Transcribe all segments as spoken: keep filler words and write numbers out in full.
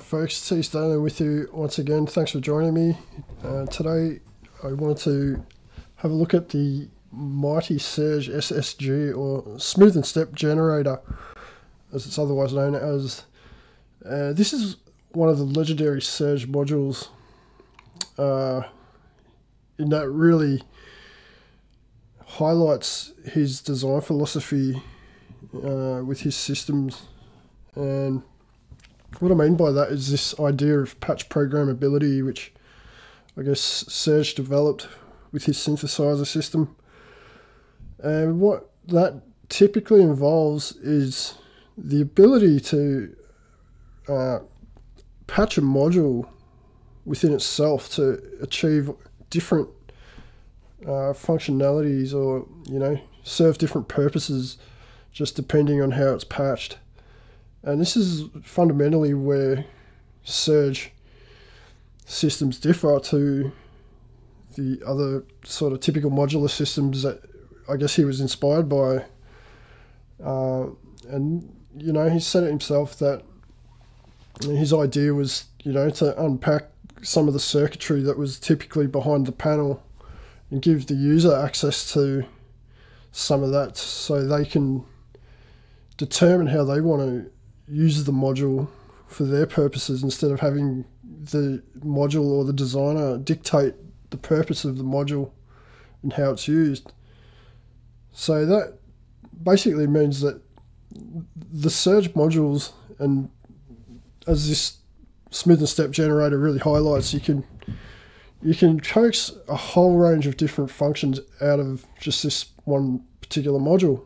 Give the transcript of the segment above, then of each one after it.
folks, T Stanley with you once again. Thanks for joining me. Uh, today I wanted to have a look at the mighty Serge S S G, or Smooth and Step Generator, as it's otherwise known as. Uh, this is one of the legendary Serge modules, uh, in that really highlights his design philosophy uh, with his systems. And what I mean by that is this idea of patch programmability, which I guess Serge developed with his synthesizer system. And what that typically involves is the ability to uh, patch a module within itself to achieve different uh, functionalities, or, you know, serve different purposes just depending on how it's patched. And this is fundamentally where Serge systems differ to the other sort of typical modular systems that I guess he was inspired by. Uh, and, you know, he said it himself that his idea was, you know, to unpack some of the circuitry that was typically behind the panel and give the user access to some of that so they can determine how they want to use the module for their purposes, instead of having the module or the designer dictate the purpose of the module and how it's used. So that basically means that the Serge modules, and as this Smooth and Step Generator really highlights, you can you can coax a whole range of different functions out of just this one particular module.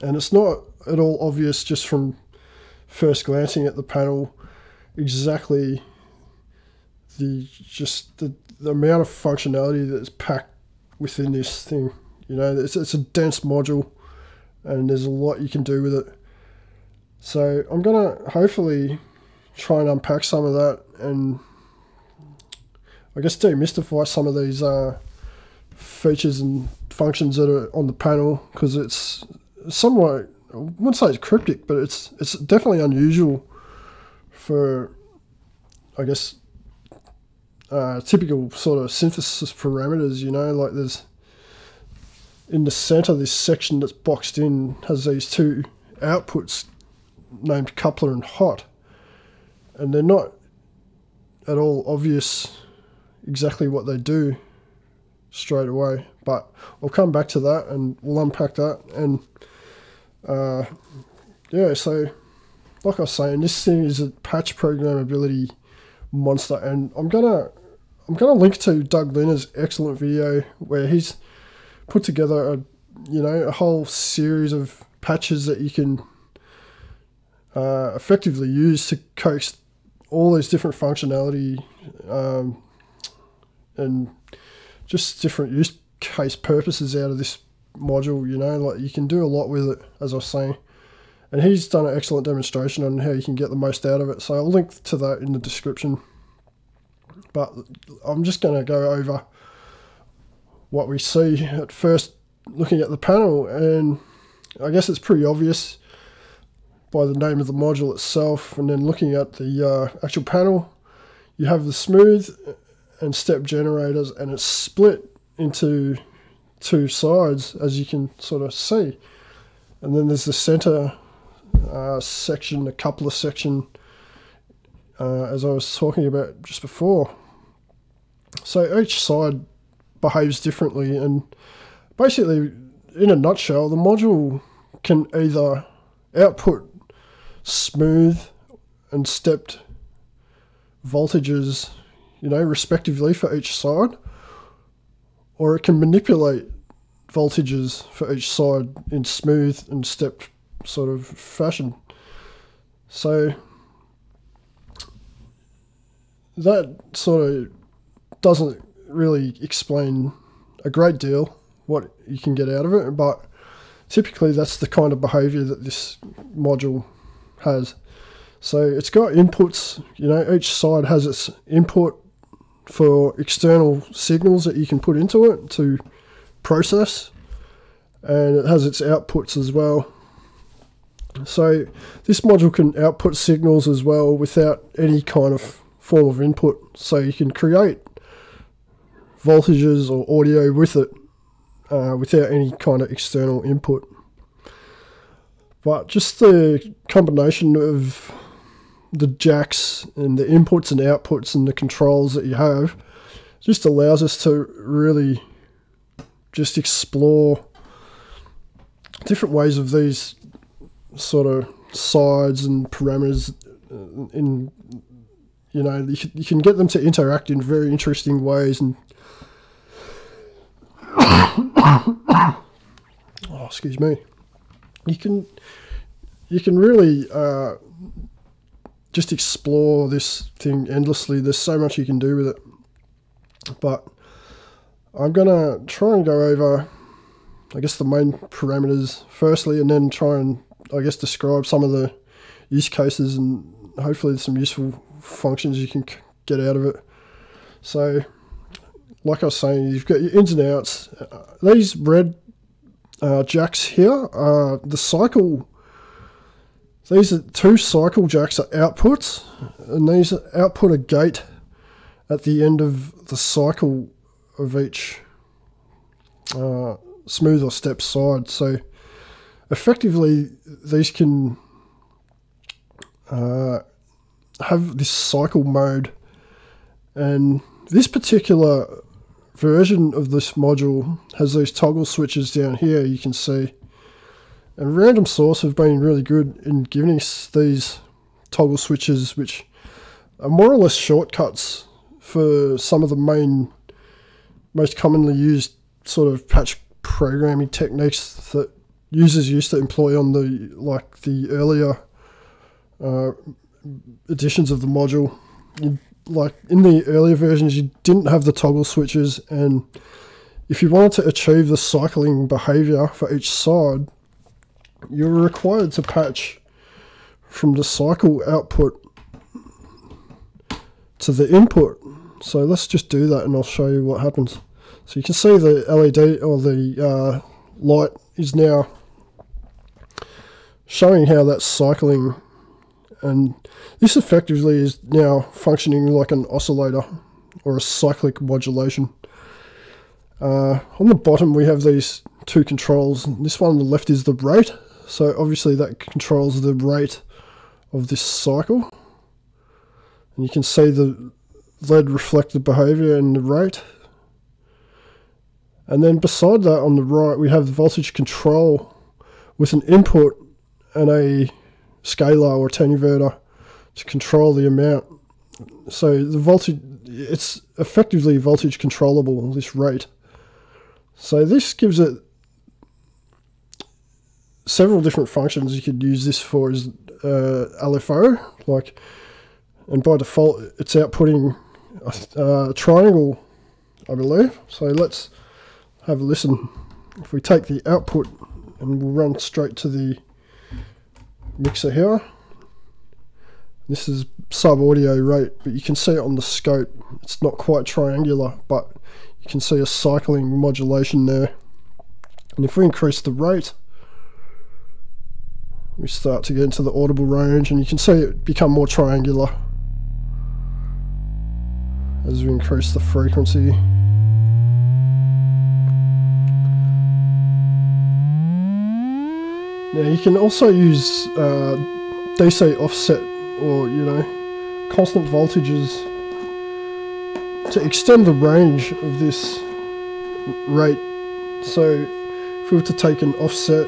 And it's not at all obvious just from first glancing at the panel exactly the just the, the amount of functionality that's packed within this thing. You know, it's, it's a dense module and there's a lot you can do with it. So I'm gonna hopefully try and unpack some of that, and I guess demystify some of these uh, features and functions that are on the panel, because it's somewhat, I wouldn't say it's cryptic, but it's it's definitely unusual for, I guess, uh, typical sort of synthesis parameters. You know, like there's, in the center, this section that's boxed in has these two outputs named coupler and hot, and they're not at all obvious exactly what they do straight away, but I'll come back to that and we'll unpack that. And Uh, yeah, so like I was saying, this thing is a patch programmability monster, and I'm gonna I'm gonna link to Doug Linner's excellent video where he's put together a you know a whole series of patches that you can uh, effectively use to coax all those different functionality um, and just different use case purposes out of this module. You know, like you can do a lot with it, as I was saying, and he's done an excellent demonstration on how you can get the most out of it, so I'll link to that in the description. But I'm just going to go over what we see at first looking at the panel, and I guess it's pretty obvious by the name of the module itself. And then looking at the uh, actual panel, you have the Smooth and Step Generators, and it's split into two sides, as you can sort of see, and then there's the center uh, section, the coupler section, uh, as I was talking about just before. So each side behaves differently, and basically, in a nutshell, the module can either output smooth and stepped voltages, you know, respectively for each side, or it can manipulate voltages for each side in smooth and stepped sort of fashion. So that sort of doesn't really explain a great deal what you can get out of it, but typically that's the kind of behavior that this module has. So it's got inputs, you know, each side has its input for external signals that you can put into it to process, and it has its outputs as well. So this module can output signals as well without any kind of form of input. So you can create voltages or audio with it uh, without any kind of external input. But just the combination of the jacks and the inputs and outputs and the controls that you have just allows us to really just explore different ways of these sort of sides and parameters. In you know, you can get them to interact in very interesting ways. And oh, excuse me. You can you can really uh, just explore this thing endlessly. There's so much you can do with it. But I'm gonna try and go over, I guess, the main parameters firstly, and then try and, I guess, describe some of the use cases and hopefully some useful functions you can get out of it. So, like I was saying, you've got your ins and outs. These red uh, jacks here are the cycle. These are two cycle jacks are outputs, and these output a gate at the end of the cycle of each uh, smooth or step side. So effectively, these can uh, have this cycle mode, and this particular version of this module has these toggle switches down here, you can see, and Random Source have been really good in giving us these toggle switches, which are more or less shortcuts for some of the main, most commonly used sort of patch programming techniques that users used to employ on the, like, the earlier uh, editions of the module. You, like, in the earlier versions, you didn't have the toggle switches, and if you wanted to achieve the cycling behavior for each side, you were required to patch from the cycle output to the input. So let's just do that, and I'll show you what happens. So you can see the L E D or the uh, light is now showing how that's cycling, and this effectively is now functioning like an oscillator or a cyclic modulation. Uh, on the bottom we have these two controls. This one on the left is the rate, so obviously that controls the rate of this cycle, and you can see the L E D reflected behavior and the rate. And then beside that on the right we have the voltage control with an input and a scalar or attenuator to control the amount. So the voltage, it's effectively voltage controllable, this rate. So this gives it several different functions you could use this for. Is uh, L F O, like, and by default it's outputting a, a triangle, I believe. So let's have a listen. If we take the output and we'll run straight to the mixer here. This is sub audio rate, but you can see it on the scope. It's not quite triangular, but you can see a cycling modulation there. And if we increase the rate, we start to get into the audible range, and you can see it become more triangular as we increase the frequency. Now you can also use uh, D C offset or, you know, constant voltages to extend the range of this rate. So if we were to take an offset,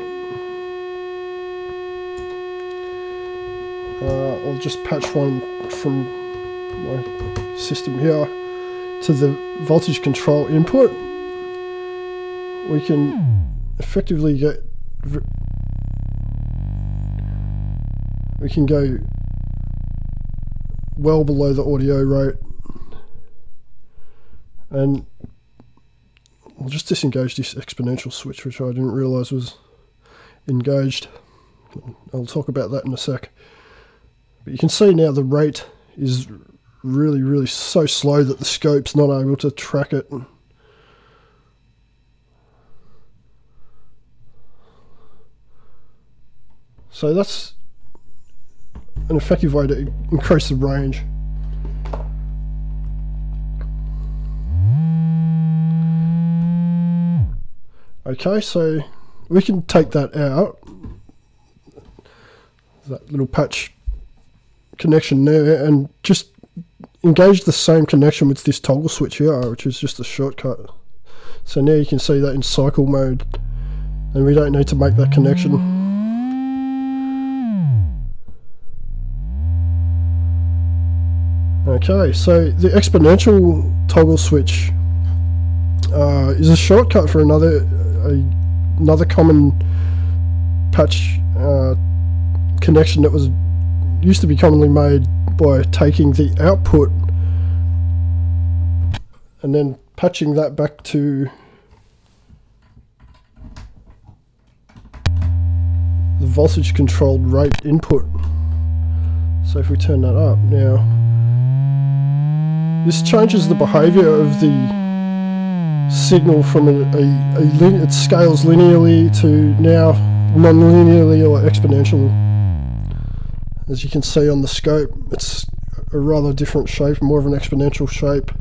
uh, I'll just patch one from my system here to the voltage control input, we can effectively get we can go well below the audio rate. And I'll just disengage this exponential switch, which I didn't realize was engaged. I'll talk about that in a sec. But you can see now the rate is really, really so slow that the scope's not able to track it. So that's an effective way to increase the range. Okay, so we can take that out, that little patch connection there, and just engage the same connection with this toggle switch here, which is just a shortcut. So now you can see that in cycle mode, and we don't need to make that connection. Okay, so the exponential toggle switch uh, is a shortcut for another a, another common patch uh, connection that was used to be commonly made by taking the output and then patching that back to the voltage controlled rate input. So if we turn that up now, this changes the behavior of the signal from a, a, a lin it scales linearly to now non-linearly or exponential. As you can see on the scope, it's a rather different shape, more of an exponential shape.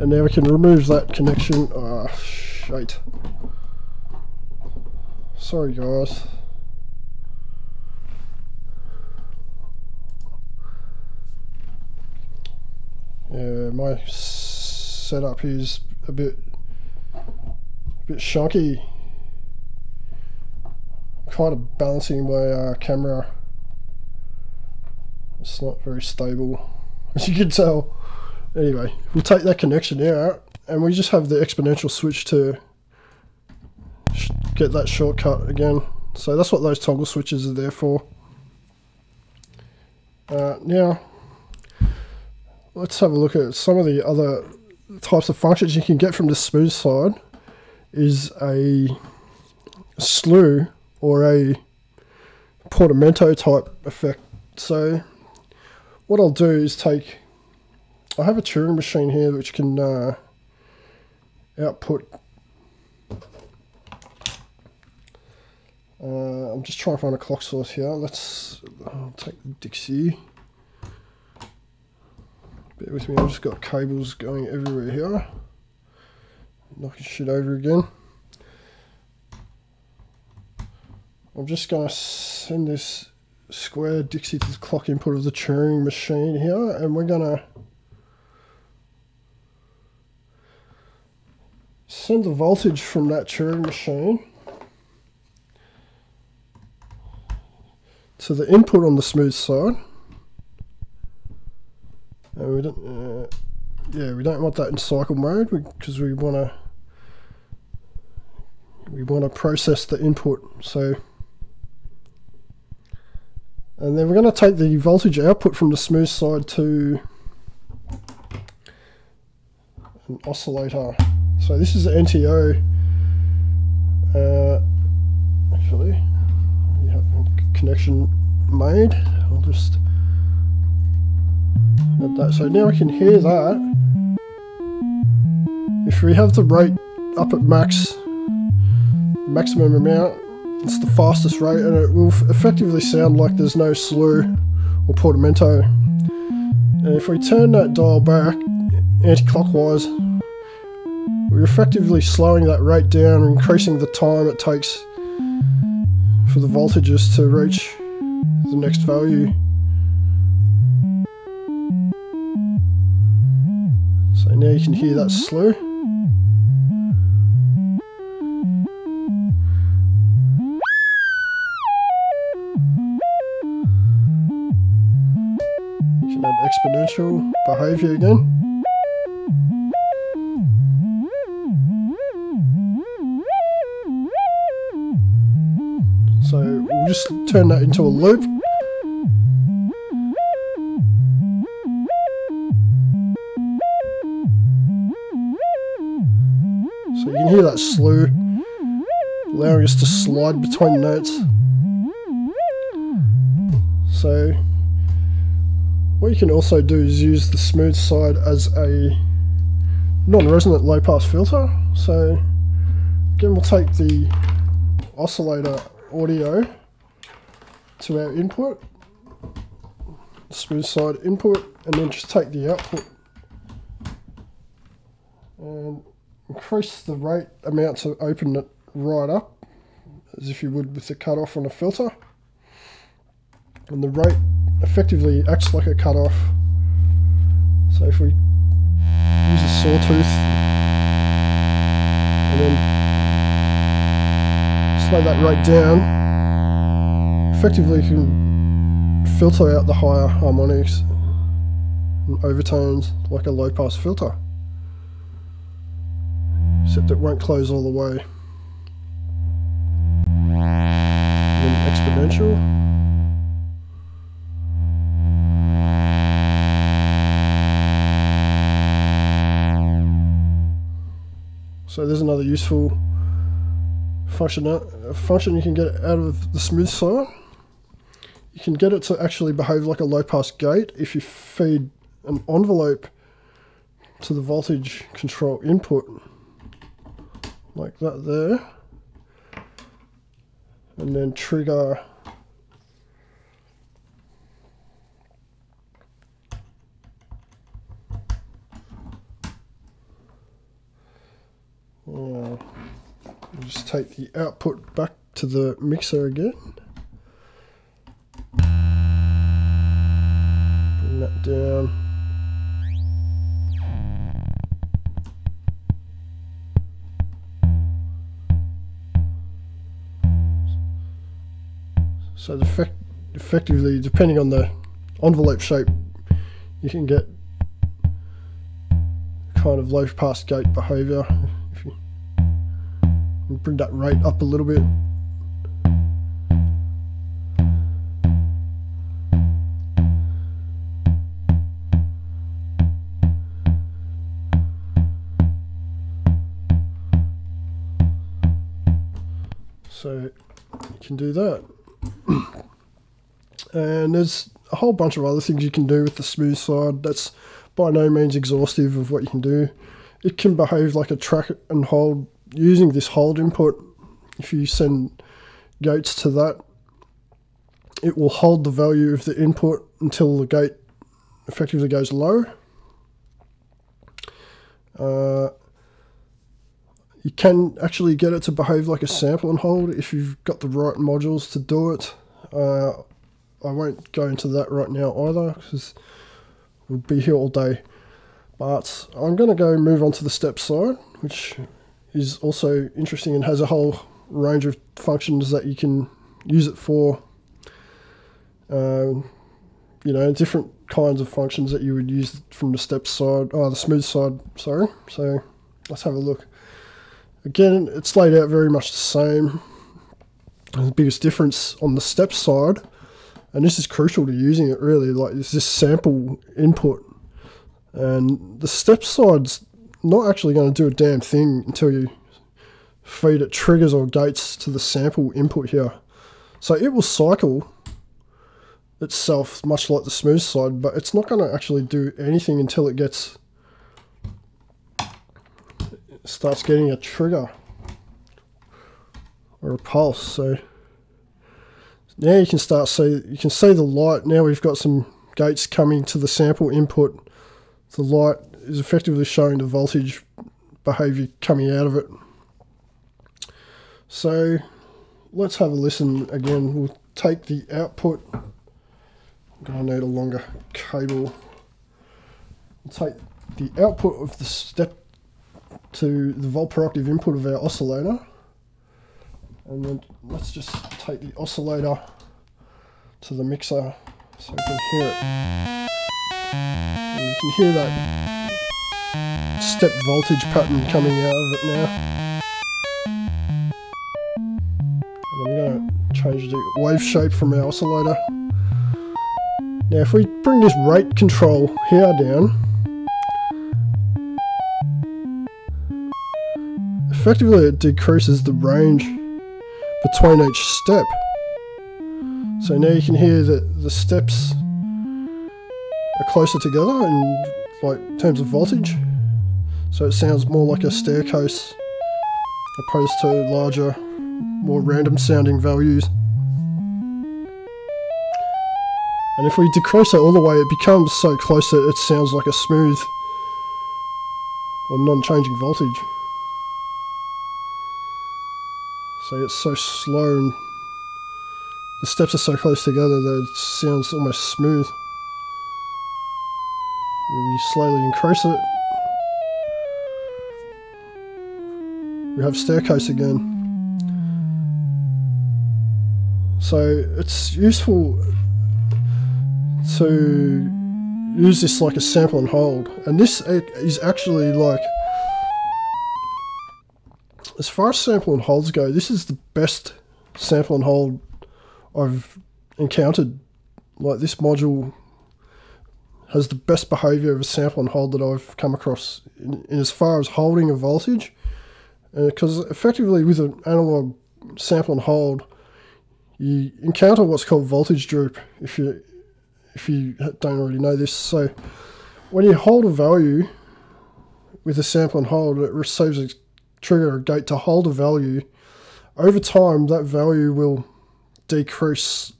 And now we can remove that connection. Ah, oh, shit. Sorry, guys. Yeah, my setup is a bit, a bit shonky. Kind of balancing my uh, camera. It's not very stable, as you can tell. Anyway, we'll take that connection out, and we just have the exponential switch to sh get that shortcut again. So that's what those toggle switches are there for. Uh, now, let's have a look at some of the other types of functions you can get from the smooth side. Is a slew or a portamento type effect. So what I'll do is take, I have a Turing machine here which can uh, output, uh, I'm just trying to find a clock source here. Let's I'll take the Dixie, bear with me, I've just got cables going everywhere here, knocking shit over again. I'm just going to send this square Dixie to the clock input of the Turing machine here, and we're going to send the voltage from that Turing machine to the input on the smooth side. And we don't, uh, yeah, we don't want that in cycle mode because we want to we want to process the input. So. And then we're going to take the voltage output from the smooth side to an oscillator. So this is the N T O. Uh, actually, we have a connection made. I'll just add that. So now we can hear that. If we have the rate up at max, maximum amount, it's the fastest rate, and it will effectively sound like there's no slew or portamento. And if we turn that dial back anti-clockwise, we're effectively slowing that rate down, increasing the time it takes for the voltages to reach the next value. So now you can hear that slew. Exponential behavior again. So we'll just turn that into a loop. So you can hear that slew, allowing us to slide between notes. So what you can also do is use the smooth side as a non-resonant low-pass filter. So Again, we'll take the oscillator audio to our input, smooth side input, and then just take the output and increase the rate amount to open it right up, as if you would with the cutoff on a filter. And the rate effectively acts like a cutoff. So if we use a sawtooth and then slow that rate down, effectively you can filter out the higher harmonics and overtones like a low pass filter. Except it won't close all the way. And then exponential. So there's another useful function, a function you can get out of the smooth side. You can get it to actually behave like a low-pass gate if you feed an envelope to the voltage control input, like that there, and then trigger Uh, just take the output back to the mixer again. Bring that down. So effect effectively, depending on the envelope shape, you can get kind of low pass gate behaviour. Bring that rate up a little bit. So you can do that. And there's a whole bunch of other things you can do with the smooth side. That's by no means exhaustive of what you can do. It can behave like a track and hold using this hold input. If you send gates to that, it will hold the value of the input until the gate effectively goes low. Uh, you can actually get it to behave like a sample and hold if you've got the right modules to do it. Uh, I won't go into that right now either, because we'll be here all day. But I'm going to go move on to the step side, which is also interesting and has a whole range of functions that you can use it for. Um, you know, different kinds of functions that you would use from the step side, or the smooth side, sorry. So let's have a look. Again, it's laid out very much the same. The biggest difference on the step side, and this is crucial to using it really, like is this sample input. And the step side's not actually going to do a damn thing until you feed it triggers or gates to the sample input here. So it will cycle itself much like the smooth side, but it's not going to actually do anything until it gets it starts getting a trigger or a pulse. So now you can start see you can see the light. Now we've got some gates coming to the sample input. The light is effectively showing the voltage behavior coming out of it. So let's have a listen again. We'll take the output. I'm going to need a longer cable. We'll take the output of the step to the volt per octave input of our oscillator. And then let's just take the oscillator to the mixer so we can hear it. And you can hear that step voltage pattern coming out of it now. And I'm going to change the wave shape from our oscillator. Now if we bring this rate control here down, effectively it decreases the range between each step. So now you can hear that the steps are closer together in like terms of voltage. So it sounds more like a staircase opposed to larger, more random sounding values. And if we decrease it all the way, it becomes so close that it sounds like a smooth or non-changing voltage. So it's so slow and the steps are so close together that it sounds almost smooth. We slowly increase it. We have staircase again. So it's useful to use this like a sample and hold, and this is actually like, as far as sample and holds go, this is the best sample and hold I've encountered. Like, this module has the best behavior of a sample and hold that I've come across in, in as far as holding a voltage, because uh, effectively with an analog sample and hold you encounter what's called voltage droop, if you if you don't already know this. So when you hold a value with a sample and hold, it receives a trigger, a gate to hold a value. Over time that value will decrease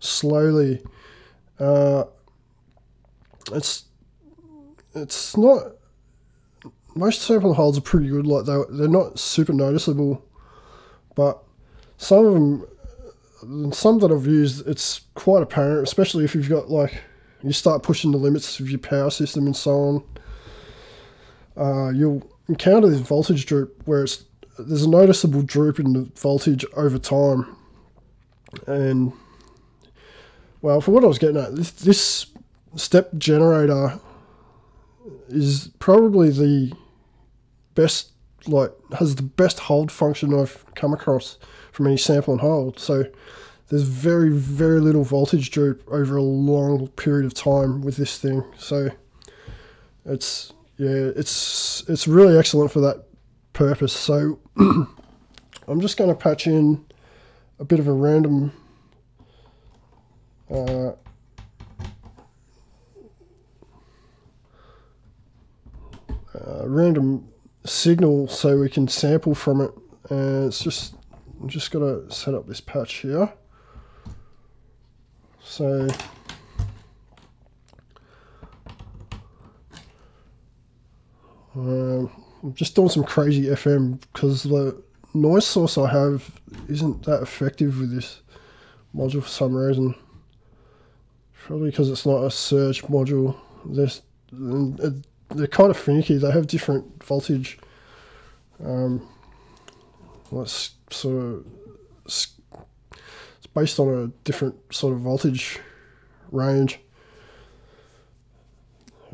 slowly. Uh, it's it's not, most sample and holds are pretty good like that. They're not super noticeable, but some of them, some that I've used, it's quite apparent, especially if you've got, like, you start pushing the limits of your power system and so on. Uh, you'll encounter this voltage droop where it's, there's a noticeable droop in the voltage over time. And, well, for what I was getting at, this, this step generator is probably the best, like, has the best hold function I've come across from any sample and hold. So there's very, very little voltage droop over a long period of time with this thing. So it's, yeah, it's, it's really excellent for that purpose. So I'm just going to patch in a bit of a random uh, uh, random signal so we can sample from it. And it's just, I'm just going to set up this patch here. So um, I'm just doing some crazy F M because the noise source I have isn't that effective with this module for some reason. Probably because it's not a Serge module. They're, they're kind of finicky. They have different voltage. Um, let's sort of, it's based on a different sort of voltage range,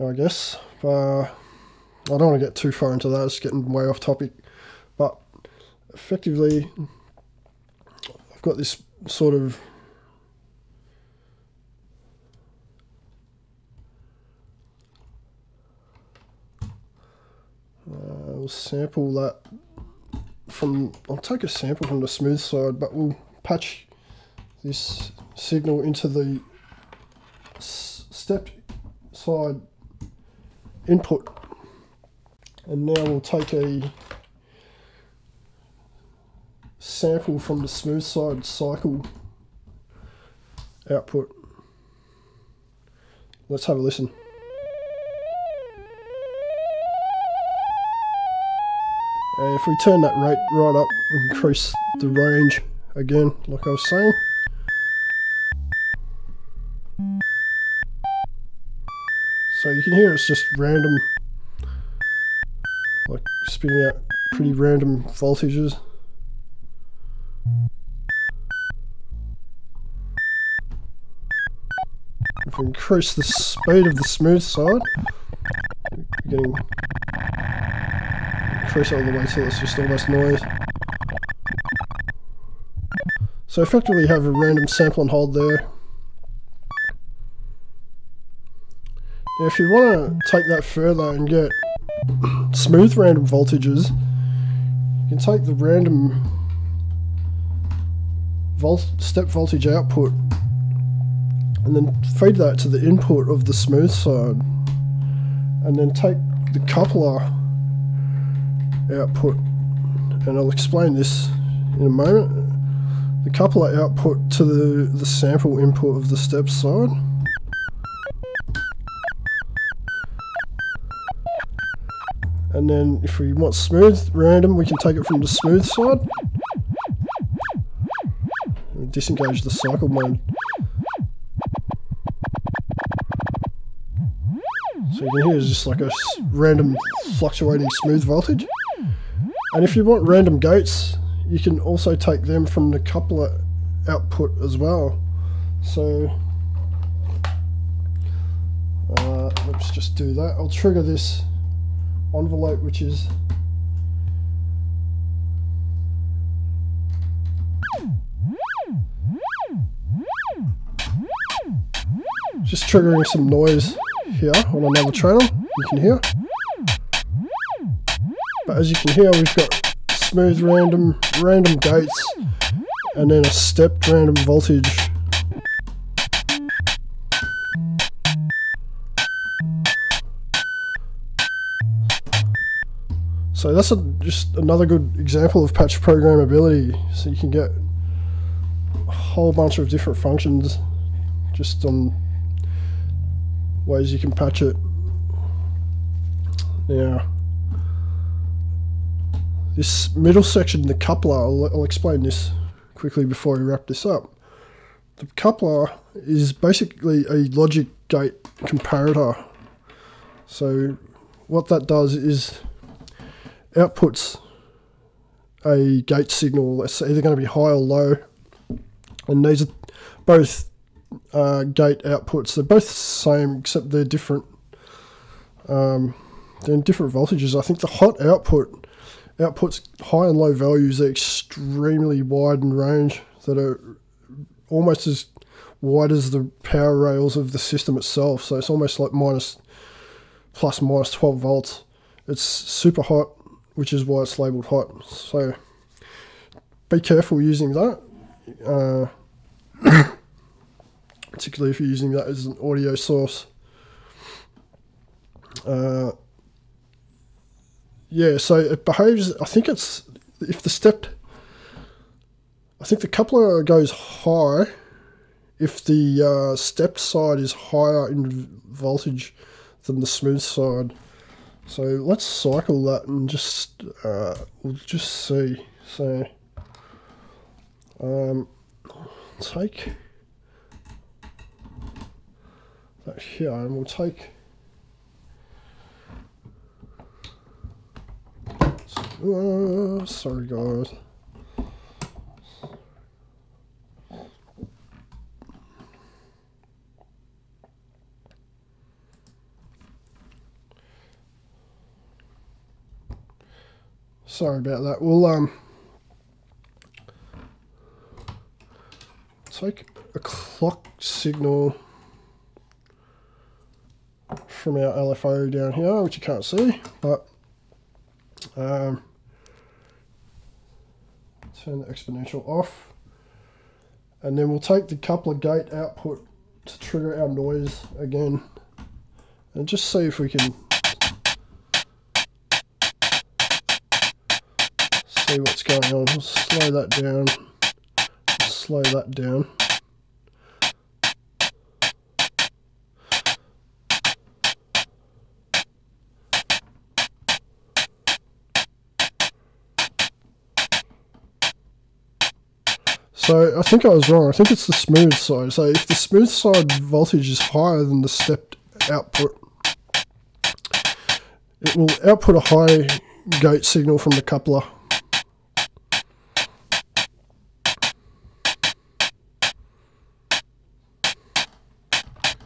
I guess. Uh, I don't want to get too far into that, it's getting way off topic, but effectively I've got this sort of uh, we'll sample that from, I'll take a sample from the smooth side, but we'll patch this signal into the s step side input. And now we'll take a sample from the smooth side cycle output. Let's have a listen. And if we turn that rate right up, we increase the range again, like I was saying. So you can hear it's just random, like spitting out pretty random voltages. If we increase the speed of the smooth side, we're getting, increase all the way till it's just almost noise. So effectively have a random sample and hold there. Now if you want to take that further and get smooth random voltages, you can take the random volt step voltage output and then feed that to the input of the smooth side, and then take the coupler output and I'll explain this in a moment. The coupler output to the, the sample input of the step side. And then if we want smooth, random, we can take it from the smooth side. And disengage the cycle mode. So you can hear it's just like a random fluctuating smooth voltage. And if you want random gates, you can also take them from the coupler output as well. So uh, let's just do that. I'll trigger this envelope, which is just triggering some noise here on another channel. You can hear, but as you can hear, we've got smooth random, random gates, and then a stepped random voltage. So that's a, just another good example of patch programmability. So you can get a whole bunch of different functions just on ways you can patch it. Now, this middle section, the coupler, I'll, I'll explain this quickly before we wrap this up. The coupler is basically a logic gate comparator. So what that does is outputs a gate signal that's either going to be high or low, and these are both uh, gate outputs. They're both the same, except they're different. Um, they're in different voltages. I think the hot output outputs high and low values. They're extremely wide in range, that are almost as wide as the power rails of the system itself. So it's almost like minus, plus minus twelve volts. It's super hot, which is why it's labeled hot. So be careful using that, uh, particularly if you're using that as an audio source. Uh, yeah, so it behaves, I think it's, if the step, I think the coupler goes high if the uh, stepped side is higher in voltage than the smooth side. So let's cycle that and just uh, we'll just see. So um, take that here, and we'll take. Uh, sorry, guys. Sorry about that. We'll um, take a clock signal from our L F O down here, which you can't see, but um, turn the exponential off, and then we'll take the coupler gate output to trigger our noise again, and just see if we can see what's going on. We'll slow that down, slow that down. So I think I was wrong. I think it's the smooth side. So if the smooth side voltage is higher than the stepped output, it will output a high gate signal from the coupler.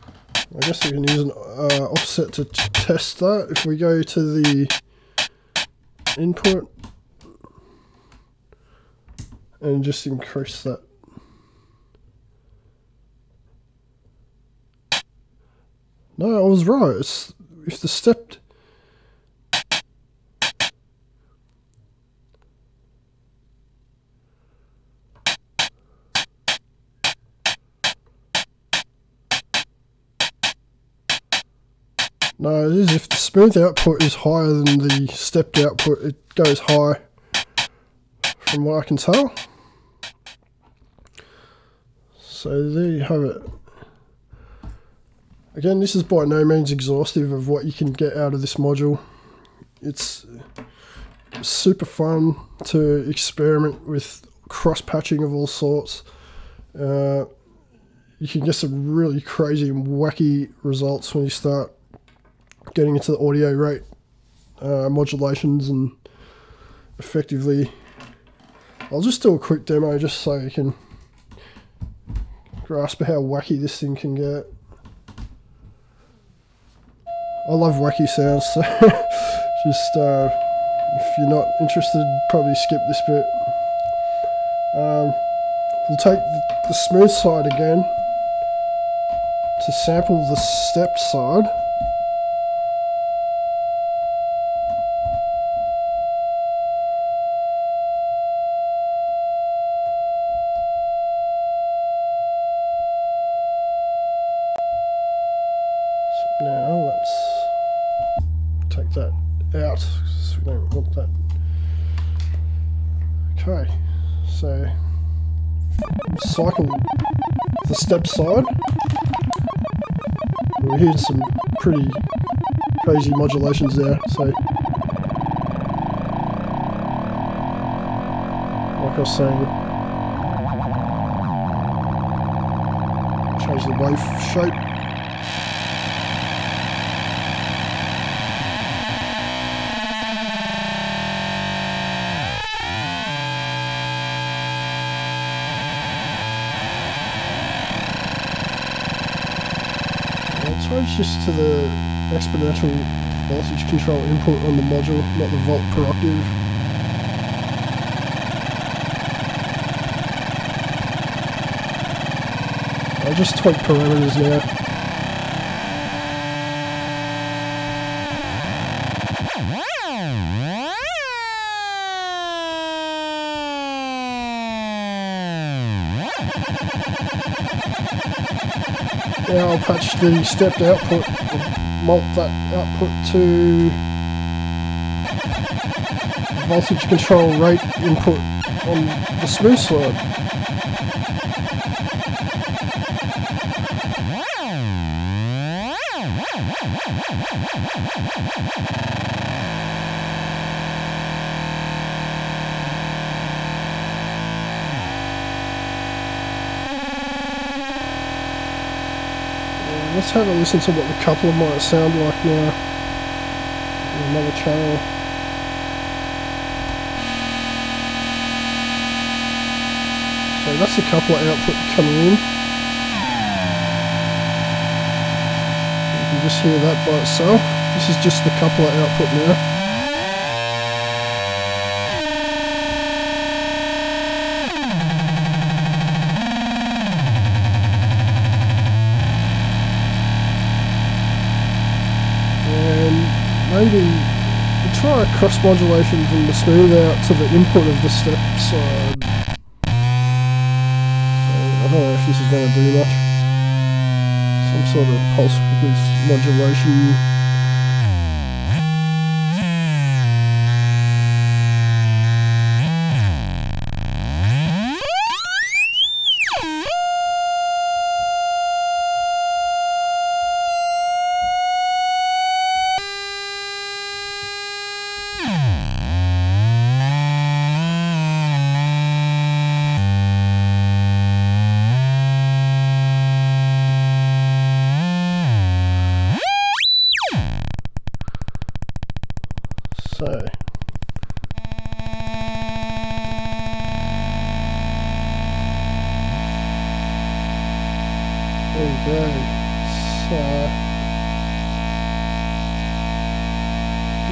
I guess we can use an uh, offset to test that. If we go to the input and just increase that. No, I was right. It's, if the stepped... No, it is if the smooth output is higher than the stepped output, it goes high. from what I can tell. So there you have it. Again, this is by no means exhaustive of what you can get out of this module. It's super fun to experiment with cross-patching of all sorts. Uh, you can get some really crazy and wacky results when you start getting into the audio rate uh, modulations, and effectively, I'll just do a quick demo just so you can grasp how wacky this thing can get. I love wacky sounds, so just uh, if you're not interested, probably skip this bit. Um, we'll take the smooth side again to sample the step side. Cycle the step side. We heard some pretty crazy modulations there, so like I was saying, change the wave shape. Just to the exponential voltage control input on the module, not the volt per octave. I'll just tweak parameters now. Now I'll patch the stepped output and mult that output to voltage control rate input on the smooth side. Let's have a listen to what the coupler might sound like now in another channel. So that's the coupler output coming in. You can just hear that by itself. This is just the coupler output now. Maybe try a cross modulation from the smooth out to the input of the step side. So I don't know if this is going to do much. Some sort of pulse width modulation.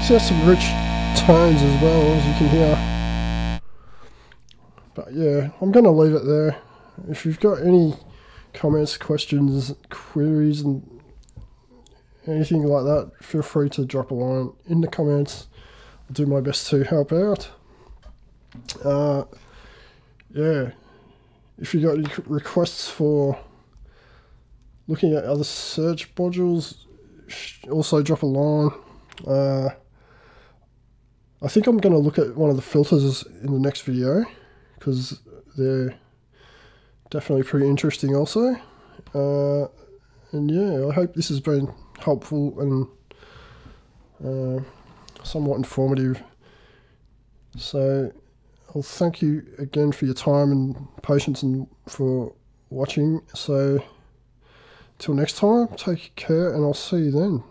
There's some rich tones as well, as you can hear. But yeah, I'm going to leave it there. If you've got any comments, questions, queries, and anything like that, feel free to drop a line in the comments. I'll do my best to help out. Uh, yeah, if you've got any requests for looking at other search modules, also drop a line. Uh, I think I'm going to look at one of the filters in the next video, because they're definitely pretty interesting also. Uh, and yeah, I hope this has been helpful and uh, somewhat informative. So I'll thank you again for your time and patience and for watching. So till next time, take care, and I'll see you then.